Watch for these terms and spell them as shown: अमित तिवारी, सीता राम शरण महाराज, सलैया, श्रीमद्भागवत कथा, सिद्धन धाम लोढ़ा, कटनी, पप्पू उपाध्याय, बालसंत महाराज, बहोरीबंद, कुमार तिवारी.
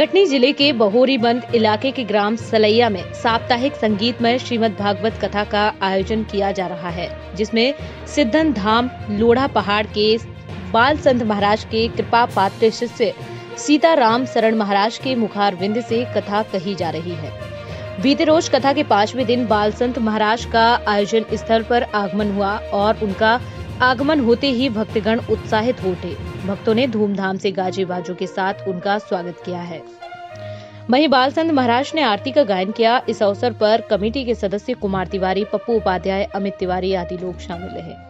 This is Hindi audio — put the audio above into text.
कटनी जिले के बहोरीबंद इलाके के ग्राम सलैया में साप्ताहिक संगीतमय श्रीमद्भागवत कथा का आयोजन किया जा रहा है, जिसमें सिद्धन धाम लोढ़ा पहाड़ के बालसंत महाराज के कृपा पात्र शिष्य सीता राम शरण महाराज के मुखारविंद से कथा कही जा रही है। बीते रोज कथा के 5वें दिन बालसंत महाराज का आयोजन स्थल पर आगमन हुआ और उनका आगमन होते ही भक्तगण उत्साहित हो उठे। भक्तों ने धूमधाम से गाजे बाजों के साथ उनका स्वागत किया है। वहीं बालसंत महाराज ने आरती का गायन किया। इस अवसर पर कमेटी के सदस्य कुमार तिवारी, पप्पू उपाध्याय, अमित तिवारी आदि लोग शामिल रहे।